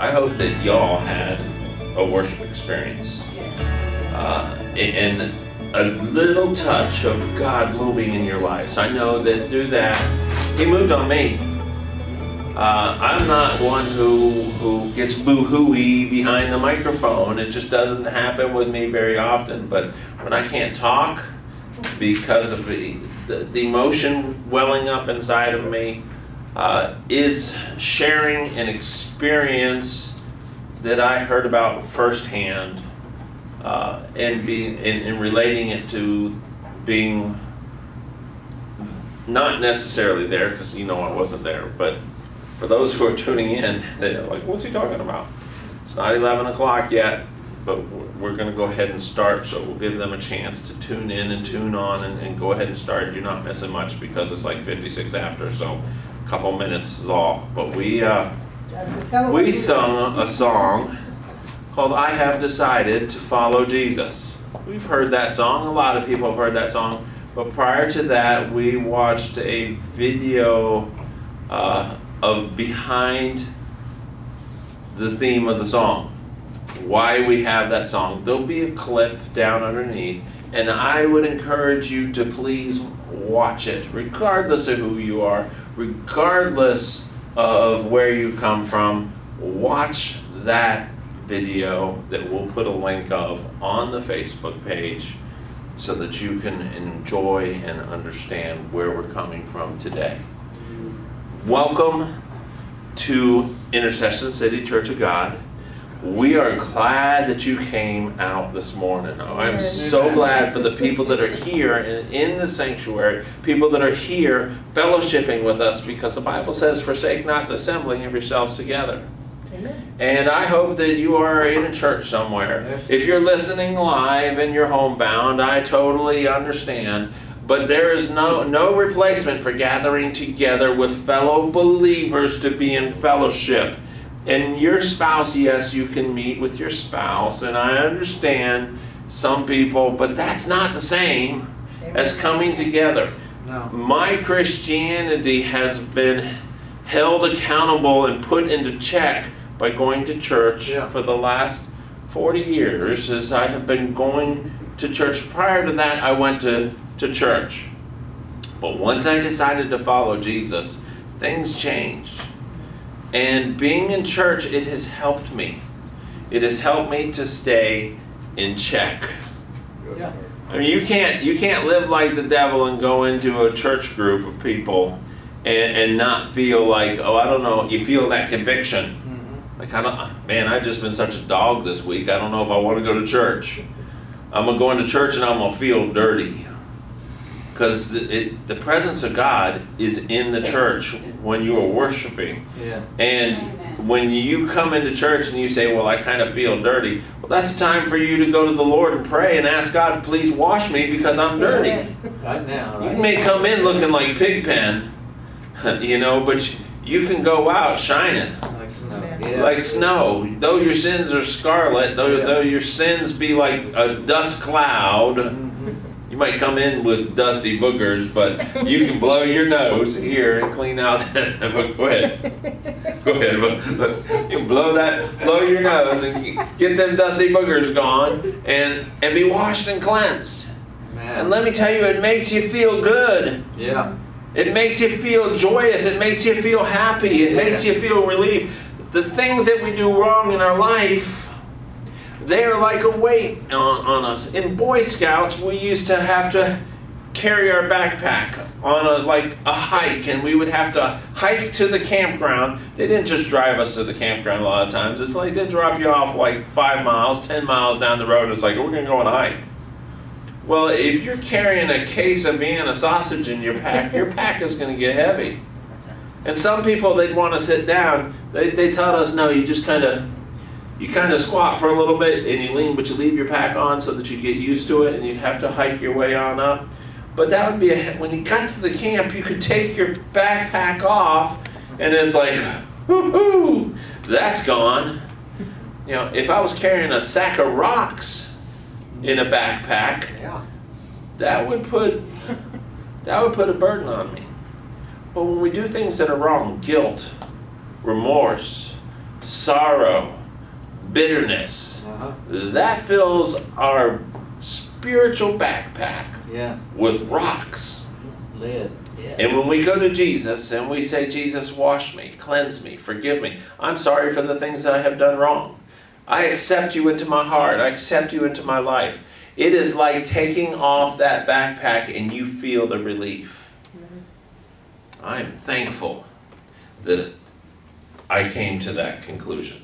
I hope that y'all had a worship experience and a little touch of God moving in your lives. I know that through that, He moved on me. I'm not one who gets boo-hooey behind the microphone. It just doesn't happen with me very often. But when I can't talk because of the emotion welling up inside of me, is sharing an experience that I heard about firsthand and relating it to being not necessarily there, because you know I wasn't there, but for those who are tuning in, they're like, what's he talking about? It's not 11 o'clock yet, but we're going to go ahead and start, so we'll give them a chance to tune in and tune on and go ahead and start. You're not missing much because it's like 56 after, so a couple minutes is all. But we sung a song called I Have Decided to Follow Jesus. We've heard that song. A lot of people have heard that song. But prior to that, we watched a video of behind the theme of the song, why we have that song. There'll be a clip down underneath, and I would encourage you to please watch it, regardless of who you are, regardless of where you come from. Watch that video that we'll put a link of on the Facebook page so that you can enjoy and understand where we're coming from today. Welcome to Intercession City Church of God. We are glad that you came out this morning. I'm so glad for the people that are here and in the sanctuary, people that are here fellowshipping with us, because the Bible says, forsake not the assembling of yourselves together. Amen. And I hope that you are in a church somewhere. If you're listening live and you're homebound, I totally understand. But there is no replacement for gathering together with fellow believers to be in fellowship. And your spouse, yes, you can meet with your spouse. And I understand some people, but that's not the same as coming together. No. My Christianity has been held accountable and put into check by going to church for the last 40 years as I have been going to church. Prior to that, I went to church. But once I decided to follow Jesus, things changed. And being in church, it has helped me. It has helped me to stay in check. Yeah. I mean, you can't live like the devil and go into a church group of people and not feel like, oh, I don't know, you feel that conviction. Mm-hmm. Like, I've just been such a dog this week. I don't know if I want to go to church. I'm going to go into church and I'm going to feel dirty. Because the presence of God is in the church when you are worshiping. Yeah. And when you come into church and you say, well, I kind of feel dirty, well, that's time for you to go to the Lord and pray and ask God, please wash me because I'm dirty. Right now, right? You may come in looking like Pigpen, you know, but you can go out shining. Like snow. Yeah. Like snow. Though your sins are scarlet, though your sins be like a dust cloud, you might come in with dusty boogers, but you can blow your nose here and clean out that. Go ahead. Go ahead. You blow your nose and get them dusty boogers gone and be washed and cleansed. Man. And let me tell you, it makes you feel good. Yeah. It makes you feel joyous. It makes you feel happy. It makes you feel relieved. The things that we do wrong in our life, they're like a weight on us. In Boy Scouts, we used to have to carry our backpack on a hike, and we would have to hike to the campground. They didn't just drive us to the campground a lot of times. It's like they drop you off like 5 miles, 10 miles down the road. It's like, we're going to go on a hike. Well, if you're carrying a case of Vienna sausage in your pack is going to get heavy. And some people, they'd want to sit down. They taught us, no, you just kind of squat for a little bit and you lean, but you leave your pack on so that you get used to it, and you'd have to hike your way on up. But that would be, when you got to the camp, you could take your backpack off and it's like, whoo-hoo, that's gone. You know, if I was carrying a sack of rocks in a backpack, that would put a burden on me. But when we do things that are wrong, guilt, remorse, sorrow, bitterness, that fills our spiritual backpack with rocks. Lead. Yeah. And when we go to Jesus and we say, Jesus, wash me, cleanse me, forgive me. I'm sorry for the things that I have done wrong. I accept you into my heart. I accept you into my life. It is like taking off that backpack and you feel the relief. Mm-hmm. I am thankful that I came to that conclusion.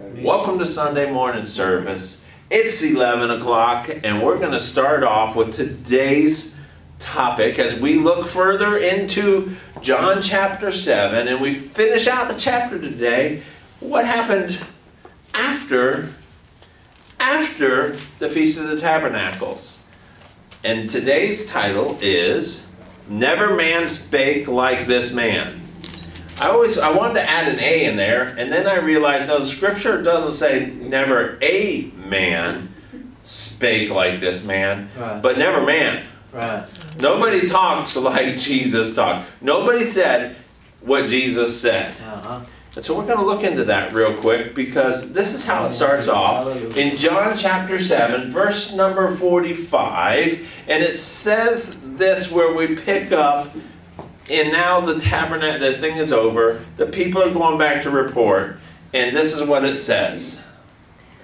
Amen. Welcome to Sunday morning service. It's 11 o'clock and we're going to start off with today's topic as we look further into John chapter 7 and we finish out the chapter today. What happened after the Feast of the Tabernacles? And today's title is Never Man Spake Like This Man. I wanted to add an A in there, and then I realized, no, the scripture doesn't say never a man spake like this man, but never man. Right. Nobody talked like Jesus talked. Nobody said what Jesus said. And so we're going to look into that real quick, because this is how it starts off in John chapter 7, verse number 45. And it says this, where we pick up, and now the tabernacle, the thing is over. The people are going back to report. And this is what it says.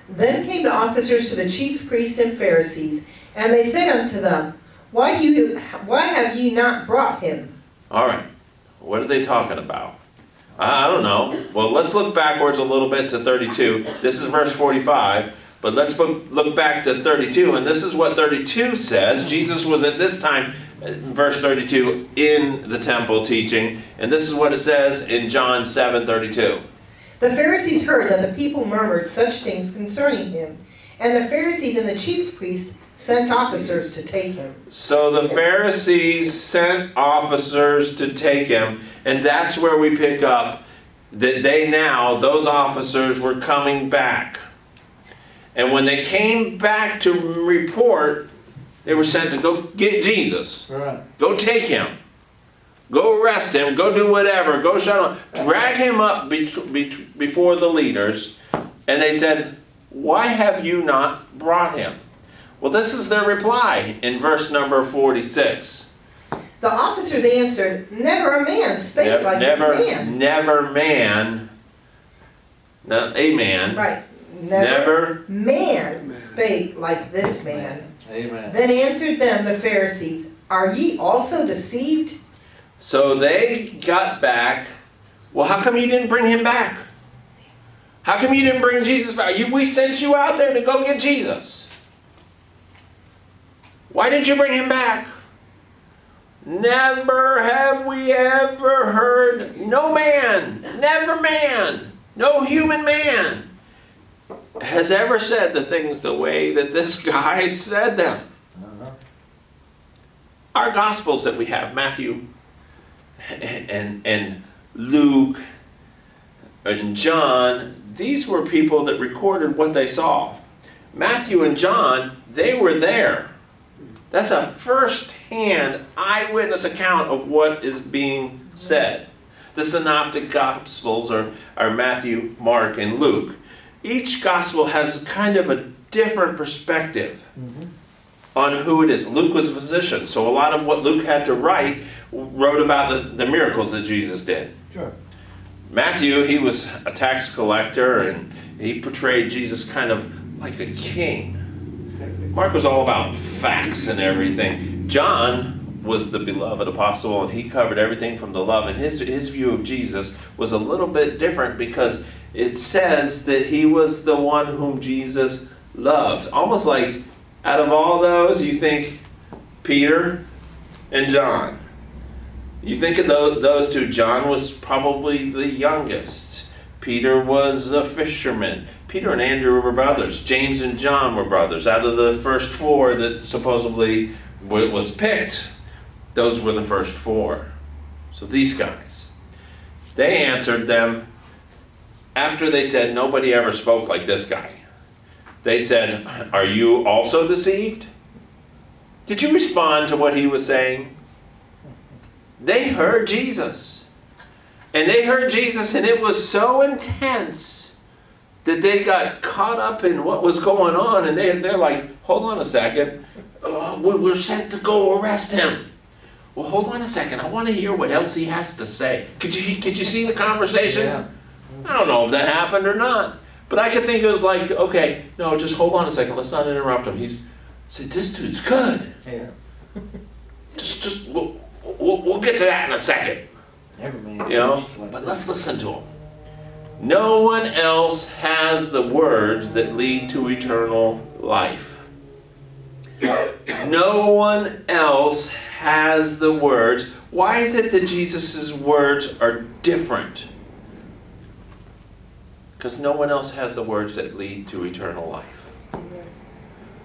Then came the officers to the chief priests and Pharisees, and they said unto them, Why have ye not brought him? All right. What are they talking about? I don't know. Well, let's look backwards a little bit to 32. This is verse 45. But let's look back to 32. And this is what 32 says. Jesus was at this time, verse 32, in the temple teaching. And this is what it says in John 7:32. The Pharisees heard that the people murmured such things concerning him. And the Pharisees and the chief priests sent officers to take him. So the Pharisees sent officers to take him, and that's where we pick up that they now, those officers, were coming back. And when they came back to report, they were sent to go get Jesus. Right. Go take him. Go arrest him. Go do whatever. Go shut him up. Drag him up before the leaders. And they said, why have you not brought him? Well, this is their reply in verse number 46. The officers answered, never a man spake like this man. Never man, not a man. Right. Never man spake like this man. Amen. Then answered them the Pharisees, are ye also deceived? So they got back. Well, how come you didn't bring him back? How come you didn't bring Jesus back? We sent you out there to go get Jesus. Why didn't you bring him back? Never have we ever heard, no man, never man, no human man has ever said the things the way that this guy said them. Our Gospels that we have, Matthew and Luke and John, these were people that recorded what they saw. Matthew and John, they were there. That's a first-hand eyewitness account of what is being said. The Synoptic Gospels are Matthew, Mark, and Luke. Each Gospel has kind of a different perspective on who it is. Luke was a physician, so a lot of what Luke had to write wrote about the miracles that Jesus did. Sure. Matthew, he was a tax collector, and he portrayed Jesus kind of like a king. Mark was all about facts and everything. John was the beloved apostle, and he covered everything from the love. And his view of Jesus was a little bit different, because it says that he was the one whom Jesus loved. Almost like, out of all those, you think Peter and John. You think of those two. John was probably the youngest. Peter was a fisherman. Peter and Andrew were brothers. James and John were brothers. Out of the first four that supposedly was picked, those were the first four. So these guys, they answered them after they said, nobody ever spoke like this guy. They said, are you also deceived? Did you respond to what he was saying? They heard Jesus. And they heard Jesus, and it was so intense that they got caught up in what was going on, and they're like, hold on a second, we're sent to go arrest him. Well, hold on a second, I want to hear what else he has to say. Could you see the conversation? Yeah. I don't know if that happened or not, but I could think it was like, okay, no, just hold on a second, let's not interrupt him. Say, this dude's good. Yeah. We'll get to that in a second. You know, but let's listen to him. No one else has the words that lead to eternal life. No one else has the words. Why is it that Jesus' words are different? Because no one else has the words that lead to eternal life.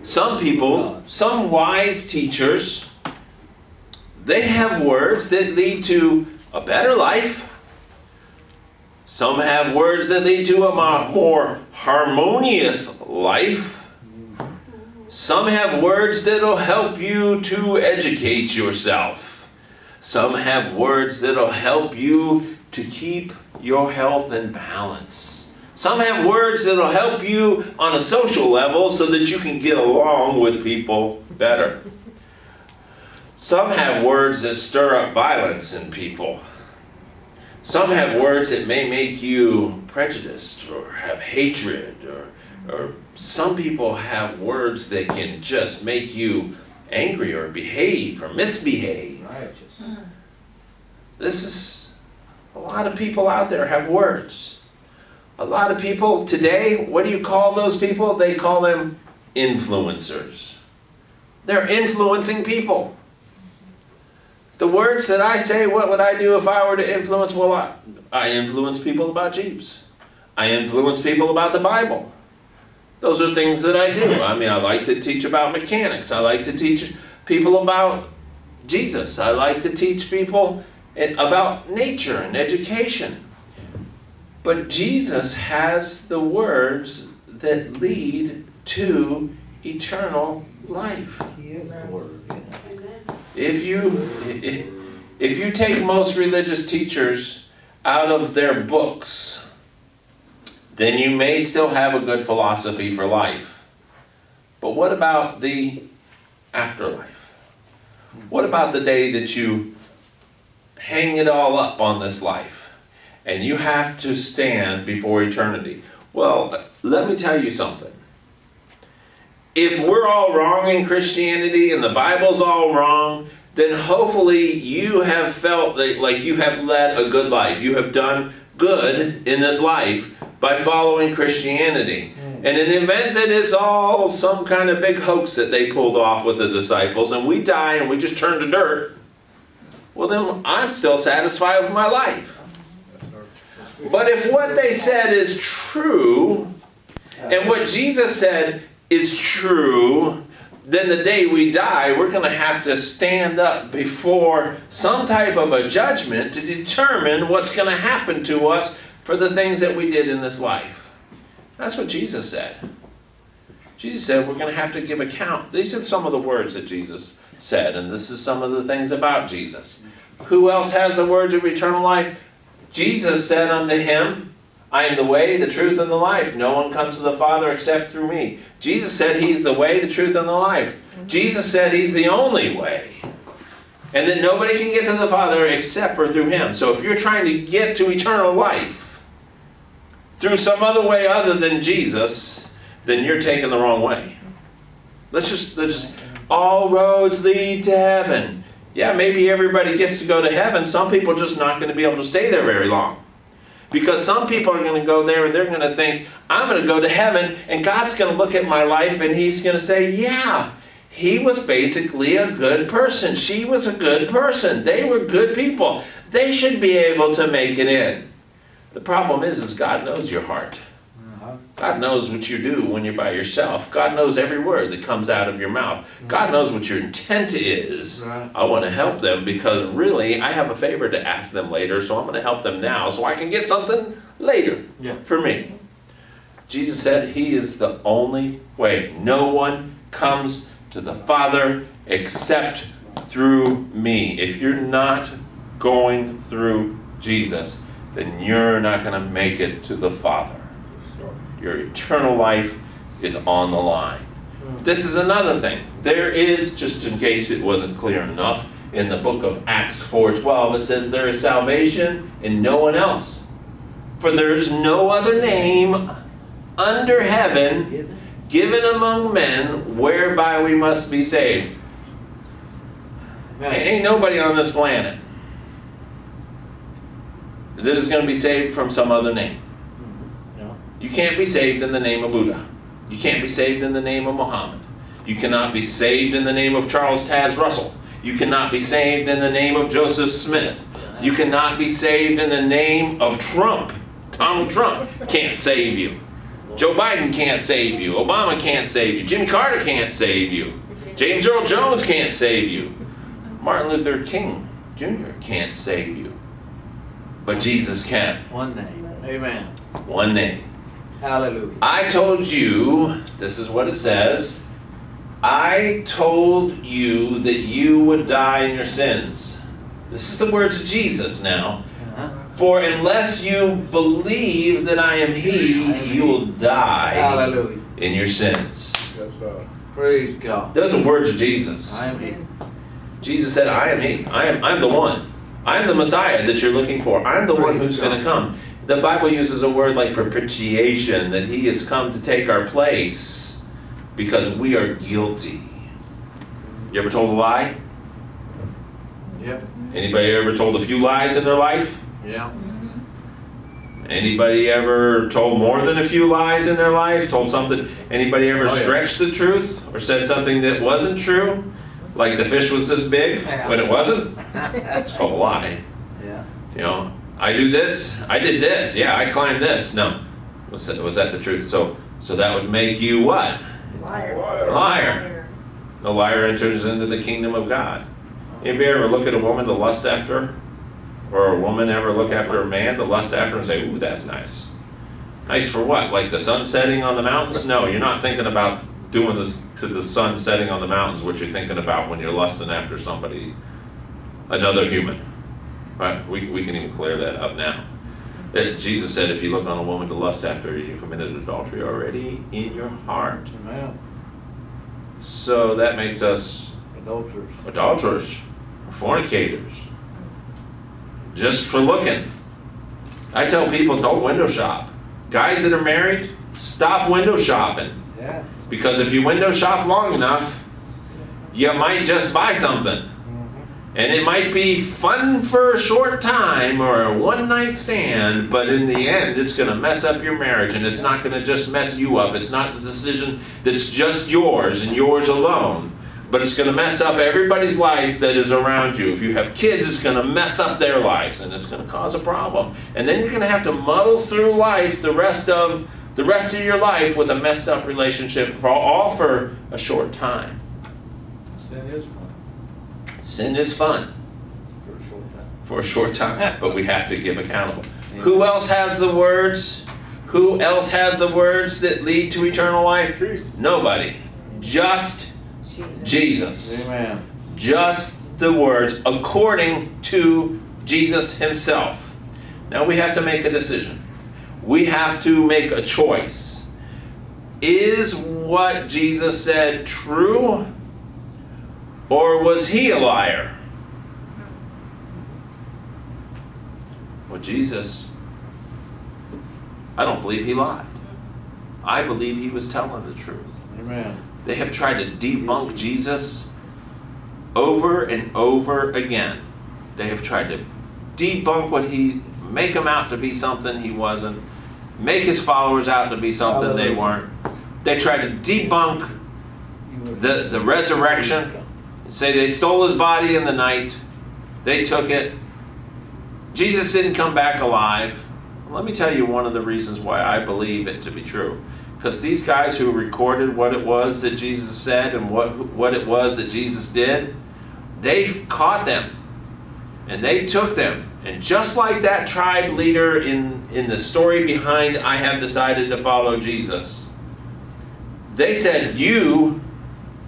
Some people, some wise teachers, they have words that lead to a better life. Some have words that lead to a more harmonious life. Some have words that'll help you to educate yourself. Some have words that'll help you to keep your health in balance. Some have words that'll help you on a social level so that you can get along with people better. Some have words that stir up violence in people. Some have words that may make you prejudiced or have hatred, or some people have words that can just make you angry or behave or misbehave. Righteous. This is, a lot of people out there have words. A lot of people today, what do you call those people? They call them influencers. They're influencing people. The words that I say, what would I do if I were to influence? Well, I influence people about Jesus. I influence people about the Bible. Those are things that I do. I mean, I like to teach about mechanics. I like to teach people about Jesus. I like to teach people about nature and education. But Jesus has the words that lead to eternal life. He is the Word. If you take most religious teachers out of their books, then you may still have a good philosophy for life. But what about the afterlife? What about the day that you hang it all up on this life and you have to stand before eternity? Well, let me tell you something. If we're all wrong in Christianity and the Bible's all wrong, then hopefully you have felt that, like, you have led a good life. You have done good in this life by following Christianity. And in the event that it's all some kind of big hoax that they pulled off with the disciples and we die and we just turn to dirt, well, then I'm still satisfied with my life. But if what they said is true and what Jesus said is true, then the day we die, we're going to have to stand up before some type of a judgment to determine what's going to happen to us for the things that we did in this life. That's what Jesus said. Jesus said we're going to have to give account. These are some of the words that Jesus said, and this is some of the things about Jesus. Who else has the words of eternal life? Jesus said unto him, I am the way, the truth, and the life. No one comes to the Father except through me. Jesus said he's the way, the truth, and the life. Jesus said he's the only way. And that nobody can get to the Father except for through him. So if you're trying to get to eternal life through some other way other than Jesus, then you're taking the wrong way. Let's just all roads lead to heaven. Yeah, maybe everybody gets to go to heaven. Some people are just not going to be able to stay there very long. Because some people are going to go there and they're going to think, I'm going to go to heaven and God's going to look at my life and he's going to say, yeah, he was basically a good person. She was a good person. They were good people. They should be able to make it in. The problem is God knows your heart. God knows what you do when you're by yourself. God knows every word that comes out of your mouth. God knows what your intent is. I want to help them because really I have a favor to ask them later, so I'm going to help them now so I can get something later for me. Jesus said he is the only way. No one comes to the Father except through me. If you're not going through Jesus, then you're not going to make it to the Father. Your eternal life is on the line. This is another thing. There is, just in case it wasn't clear enough, in the book of Acts 4:12, it says there is salvation in no one else. For there is no other name under heaven given among men whereby we must be saved. Ain't nobody on this planet that is going to be saved from some other name. You can't be saved in the name of Buddha. You can't be saved in the name of Muhammad. You cannot be saved in the name of Charles Taz Russell. You cannot be saved in the name of Joseph Smith. You cannot be saved in the name of Trump. Donald Trump can't save you. Joe Biden can't save you. Obama can't save you. Jimmy Carter can't save you. James Earl Jones can't save you. Martin Luther King Jr. can't save you. But Jesus can. One name. Amen. One name. Hallelujah. I told you, this is what it says, I told you that you would die in your sins. This is the words of Jesus now. For unless you believe that I am He, you will die in your sins. Praise God. Those are words of Jesus. I am He. Jesus said, I am He. I'm the one. I'm the Messiah that you're looking for. I'm the one who's going to come. The Bible uses a word like propitiation, that He has come to take our place because we are guilty. You ever told a lie? Yep. Anybody ever told a few lies in their life? Yeah. Anybody ever told more than a few lies in their life? Told something? Anybody ever stretched the truth or said something that wasn't true? Like the fish was this big when it wasn't? That's called a lie. Yeah. You know? I do this, I did this, yeah, I climbed this. No, was that the truth? So that would make you what? Liar. The liar enters into the kingdom of God. Anybody ever look at a woman to lust after her? Or a woman ever look after a man to lust after her and say, ooh, that's nice. Nice for what? Like the sun setting on the mountains? No, you're not thinking about doing this to the sun setting on the mountains, what you're thinking about when you're lusting after somebody, another human. Right, we can even clear that up now. That Jesus said, if you look on a woman to lust after her, you committed adultery already in your heart. Amen. So that makes us adulterers. Adulterers, fornicators, just for looking. I tell people, don't window shop. Guys that are married, stop window shopping. Yeah. Because if you window shop long enough, you might just buy something. And it might be fun for a short time or a one-night stand, but in the end, it's going to mess up your marriage, and it's not going to just mess you up. It's not the decision that's just yours and yours alone, but it's going to mess up everybody's life that is around you. If you have kids, it's going to mess up their lives, and it's going to cause a problem. And then you're going to have to muddle through life the rest of your life with a messed up relationship, all for a short time. Sin is fun. Sin is fun. For a short time. For a short time. But we have to give accountable. Amen. Who else has the words? Who else has the words that lead to eternal life? Truth. Nobody. Just Jesus. Amen. Just the words according to Jesus Himself. Now we have to make a decision. We have to make a choice. Is what Jesus said true? Or was He a liar? Well, Jesus, I don't believe He lied. I believe He was telling the truth. Amen. They have tried to debunk Jesus over and over again. They have tried to debunk what He, make Him out to be something He wasn't, make His followers out to be something they weren't. They tried to debunk the resurrection. Say they stole His body in the night. They took it. Jesus didn't come back alive. Let me tell you one of the reasons why I believe it to be true. Because these guys who recorded what it was that Jesus said and what it was that Jesus did, they caught them. And they took them. And just like that tribe leader in the story behind I Have Decided to Follow Jesus, they said, you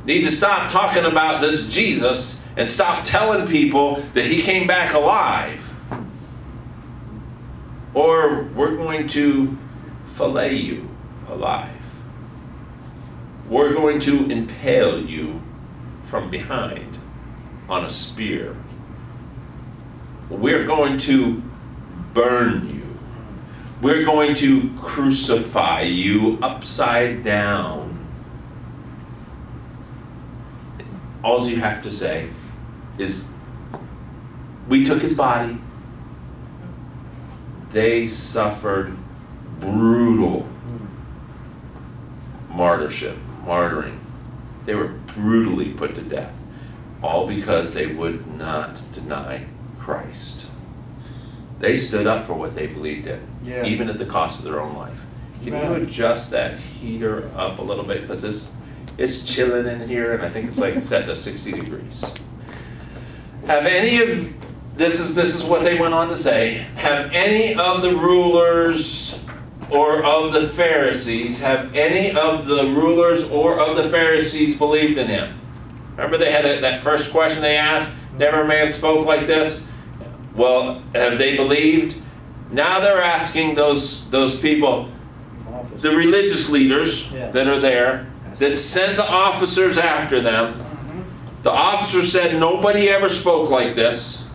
need to stop talking about this Jesus and stop telling people that He came back alive. Or we're going to fillet you alive. We're going to impale you from behind on a spear. We're going to burn you. We're going to crucify you upside down. All you have to say is, we took his body. They suffered brutal martyrdom. They were brutally put to death, all because they would not deny Christ. They stood up for what they believed in, even at the cost of their own life. Can you adjust that heater up a little bit? Because it's chilling in here, and I think it's like set to 60 degrees. Have any of, this is what they went on to say, have any of the rulers or of the Pharisees, have any of the rulers or of the Pharisees believed in him? Remember they had that first question they asked, never man spoke like this? Well, have they believed? Now they're asking those people, the religious leaders that are there, that sent the officers after them. The officer said, nobody ever spoke like this.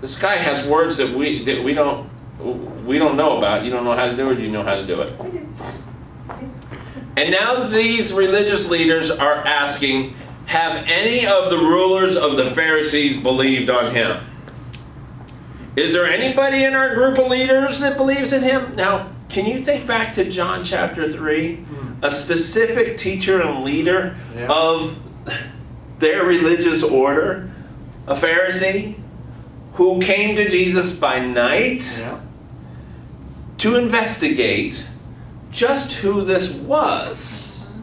This guy has words that we don't know about. You don't know how to do it, you know how to do it. And now these religious leaders are asking, have any of the rulers of the Pharisees believed on him? Is there anybody in our group of leaders that believes in him? Now, can you think back to John chapter 3? A specific teacher and leader of their religious order, a Pharisee, who came to Jesus by night to investigate just who this was.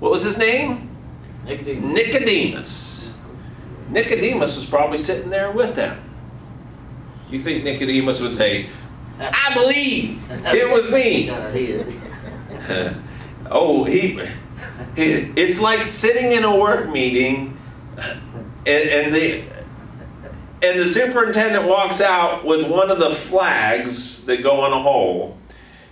What was his name? Nicodemus. Nicodemus. Nicodemus was probably sitting there with them. You think Nicodemus would say, I believe it was me. It's like sitting in a work meeting and the superintendent walks out with one of the flags that go on a hole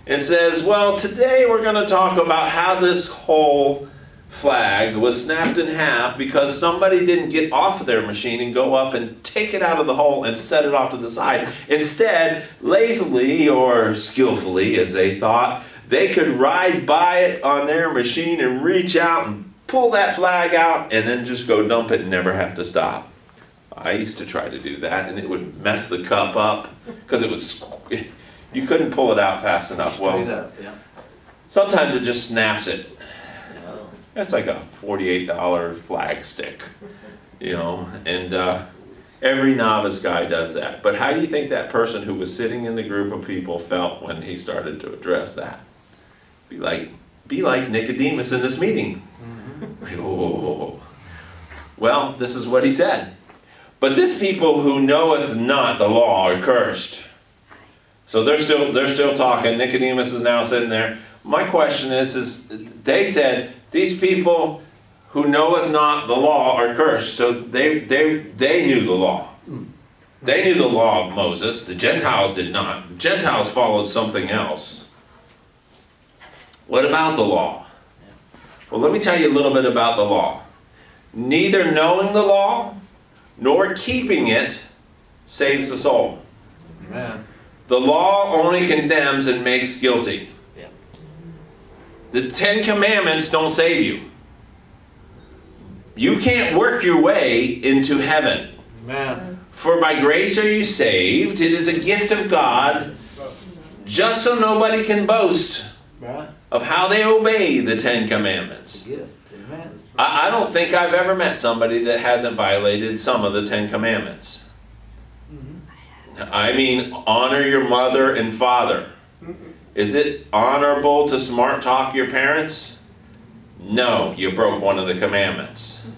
and says, well, today we're going to talk about how this whole flag was snapped in half because somebody didn't get off of their machine and go up and take it out of the hole and set it off to the side. Instead, lazily or skillfully, as they thought, they could ride by it on their machine and reach out and pull that flag out and then just go dump it and never have to stop. I used to try to do that, and it would mess the cup up because it was, you couldn't pull it out fast enough. Well, sometimes it just snaps it. That's like a $48 flag stick, you know, and every novice guy does that. But how do you think that person who was sitting in the group of people felt when he started to address that? Be like Nicodemus in this meeting. Like, oh. Well, this is what he said. But this people who knoweth not the law are cursed. So they're still talking. Nicodemus is now sitting there. My question is they said, these people who knoweth not the law are cursed. So they knew the law. They knew the law of Moses. The Gentiles did not. The Gentiles followed something else. What about the law? Well, let me tell you a little bit about the law. Neither knowing the law nor keeping it saves the soul. Amen. The law only condemns and makes guilty. The 10 Commandments don't save you. You can't work your way into heaven. Amen. For by grace are you saved. It is a gift of God, just so nobody can boast of how they obey the 10 Commandments. I don't think I've ever met somebody that hasn't violated some of the 10 Commandments. I mean, honor your mother and father. Is it honorable to smart talk your parents? No, you broke one of the commandments.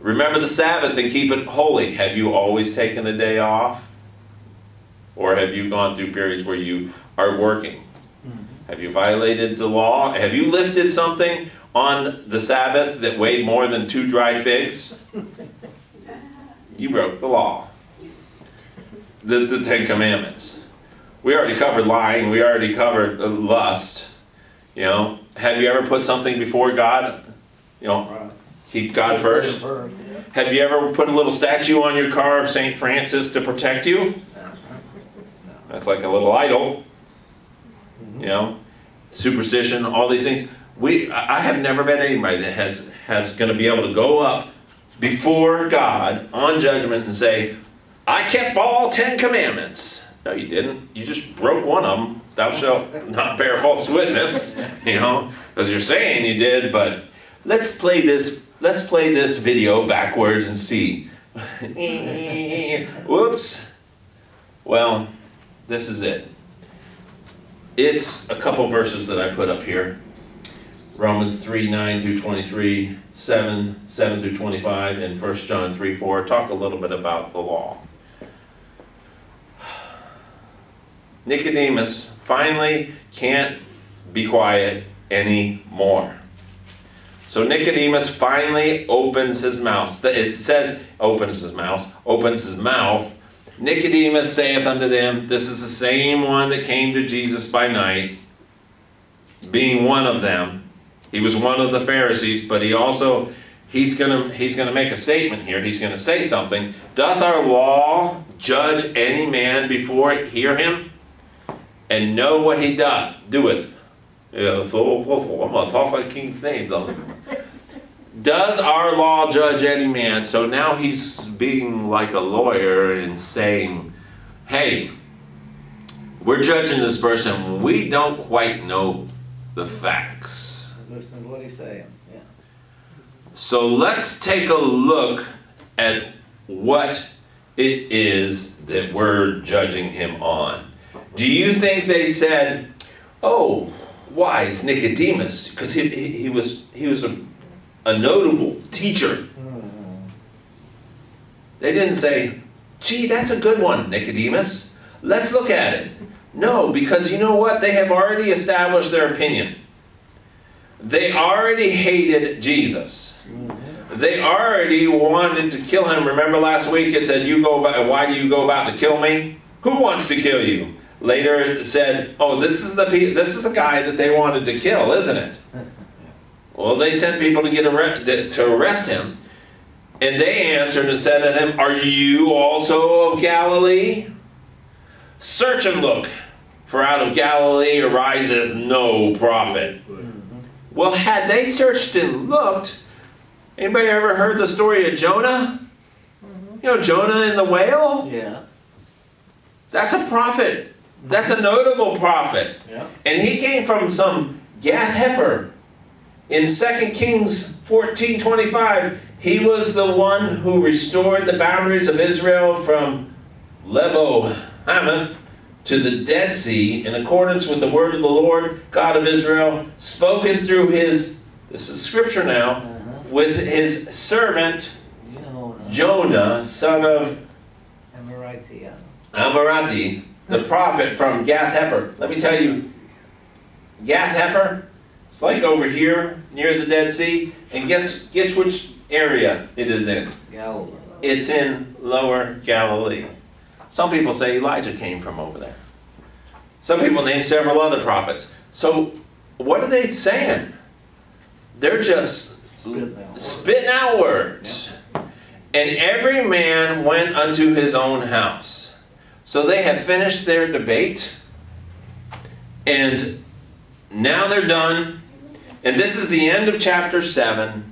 Remember the Sabbath and keep it holy. Have you always taken a day off? Or have you gone through periods where you are working? Have you violated the law? Have you lifted something on the Sabbath that weighed more than 2 dried figs? You broke the law. The 10 Commandments. We already covered lying. We already covered lust. You know, have you ever put something before God? You know, keep God first. Have you ever put a little statue on your car of St. Francis to protect you? That's like a little idol. You know, superstition, all these things. I have never met anybody that has going to be able to go up before God on judgment and say, I kept all 10 commandments. No, you didn't. You just broke one of them. Thou shalt not bear false witness, you know, because you're saying you did, but let's play this video backwards and see. Whoops. Well, this is it. It's a couple verses that I put up here. Romans 3:9 through 23, 7:7 through 25, and 1 John 3:4. Talk a little bit about the law. Nicodemus finally can't be quiet anymore. So Nicodemus finally opens his mouth. It says, opens his mouth. Nicodemus saith unto them, this is the same one that came to Jesus by night, being one of them. He was one of the Pharisees, but he also, he's gonna make a statement here. He's gonna say something. Doth our law judge any man before it hear him? And know what he doeth. I'm going to talk like King James on him. Does our law judge any man? So now he's being like a lawyer and saying, hey, we're judging this person. We don't quite know the facts. Listen to what he's saying. Yeah. So let's take a look at what it is that we're judging him on. Do you think they said, oh, wise Nicodemus, because he was a notable teacher. They didn't say, gee, that's a good one, Nicodemus. Let's look at it. No, because you know what? They have already established their opinion. They already hated Jesus. They already wanted to kill him. Remember last week it said, why do you go about to kill me? Who wants to kill you? Later it said, oh, this is the guy that they wanted to kill, isn't it? Well, they sent people to arrest him. And they answered and said to him, are you also of Galilee? Search and look, for out of Galilee ariseth no prophet. Well, had they searched and looked, anybody ever heard the story of Jonah? You know, Jonah and the whale? Yeah. That's a prophet. That's a notable prophet. Yeah. And he came from some Gath-Hepher. In 2 Kings 14:25, he was the one who restored the boundaries of Israel from Lebo Hamath to the Dead Sea in accordance with the word of the Lord, God of Israel, spoken through his, this is scripture now, with his servant Jonah, son of Amirati, the prophet from Gath-Hepher. Let me tell you, Gath-Hepher, it's like over here near the Dead Sea. And guess which area it is in? Galilee. It's in Lower Galilee. Some people say Elijah came from over there. Some people name several other prophets. So what are they saying? They're just spitting out words. Yeah. And every man went unto his own house. So they have finished their debate, and now they're done. And this is the end of chapter 7,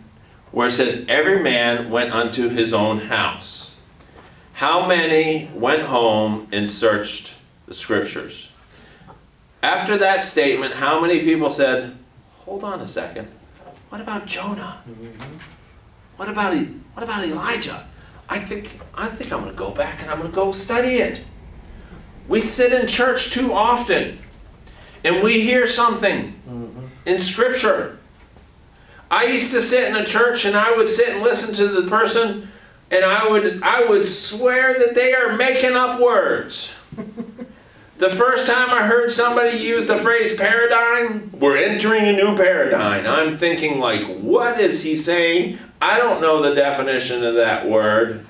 where it says, every man went unto his own house. How many went home and searched the scriptures? After that statement, how many people said, hold on a second, what about Jonah? What about Elijah? I think I'm going to go back and I'm going to go study it. We sit in church too often, and we hear something in Scripture. I used to sit in a church, and I would sit and listen to the person, and I would swear that they are making up words. The first time I heard somebody use the phrase paradigm, we're entering a new paradigm. I'm thinking like, what is he saying? I don't know the definition of that word.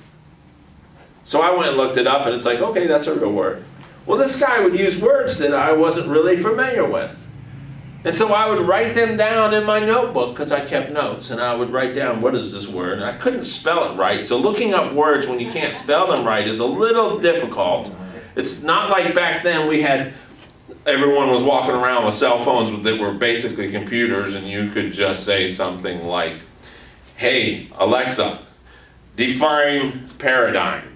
So I went and looked it up, and it's like, okay, that's a real word. Well, this guy would use words that I wasn't really familiar with. And so I would write them down in my notebook because I kept notes, and I would write down, what is this word? And I couldn't spell it right. So looking up words when you can't spell them right is a little difficult. It's not like back then we had, everyone was walking around with cell phones that were basically computers, and you could just say something like, hey, Alexa, define paradigm.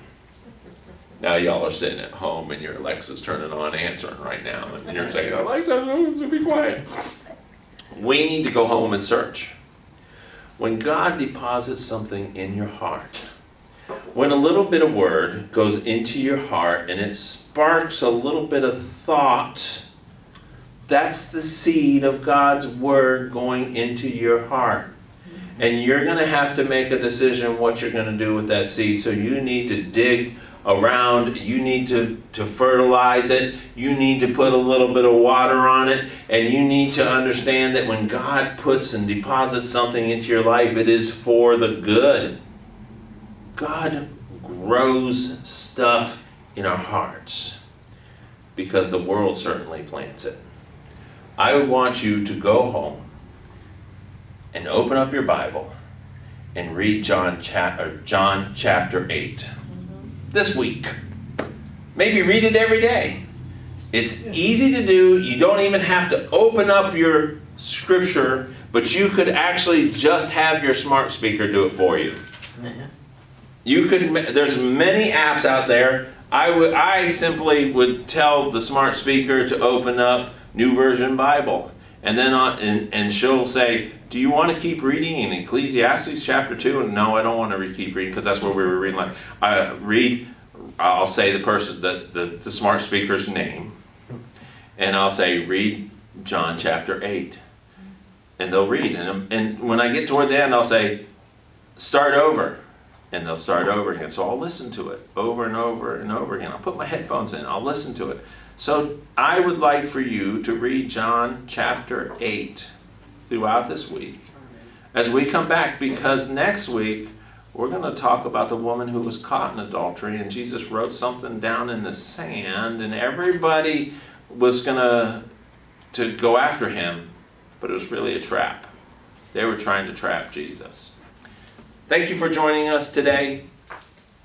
Now y'all are sitting at home and your Alexa's turning on answering right now, and you're saying, Alexa, be quiet. We need to go home and search. When God deposits something in your heart, when a little bit of word goes into your heart and it sparks a little bit of thought, that's the seed of God's word going into your heart. And you're going to have to make a decision what you're going to do with that seed. So you need to dig around, you need to fertilize it, you need to put a little bit of water on it, and you need to understand that when God puts and deposits something into your life, it is for the good. God grows stuff in our hearts because the world certainly plants it. I want you to go home and open up your Bible and read John chapter 8. This week. Maybe read it every day. It's easy to do. You don't even have to open up your scripture, but you could actually just have your smart speaker do it for you. You could. There's many apps out there. I simply would tell the smart speaker to open up New Version Bible, and then and she'll say, do you want to keep reading in Ecclesiastes chapter 2? And no, I don't want to keep reading because that's where we were reading. Like, I'll say the person, the smart speaker's name, and I'll say, read John chapter 8. And they'll read. And when I get toward the end, I'll say, start over. And they'll start over again. So I'll listen to it over and over and over again. I'll put my headphones in. I'll listen to it. So I would like for you to read John chapter 8. Throughout this week as we come back, because next week we're going to talk about the woman who was caught in adultery, and Jesus wrote something down in the sand, and everybody was going to go after him, but it was really a trap. They were trying to trap Jesus. Thank you for joining us today.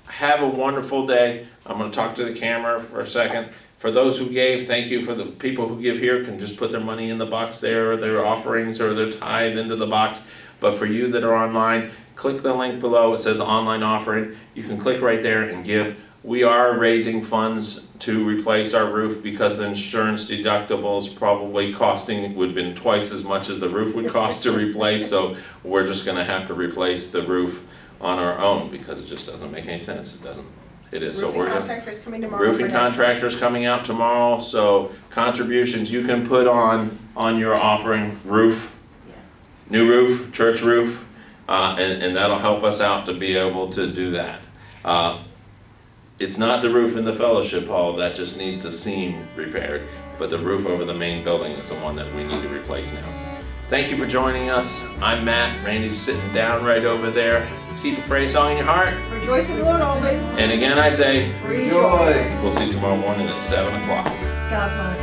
Have a wonderful day. I'm going to talk to the camera for a second. For those who gave, thank you. For the people who give here, can just put their money in the box there, or their offerings, or their tithe into the box. But for you that are online, click the link below. It says online offering. You can click right there and give. We are raising funds to replace our roof because the insurance deductibles probably costing would have been twice as much as the roof would cost to replace. So we're just going to have to replace the roof on our own because it just doesn't make any sense. It doesn't. It is. Roofing contractors coming tomorrow. Roofing contractors coming out tomorrow. So contributions you can put on your offering, roof, yeah. New roof, church roof, and that'll help us out to be able to do that. It's not the roof in the fellowship hall that just needs a seam repaired, but the roof over the main building is the one that we need to replace now. Thank you for joining us. I'm Matt. Randy's sitting down right over there. Keep a praise song in your heart. Rejoice in the Lord always. And again I say, rejoice. We'll see you tomorrow morning at 7 o'clock. God bless.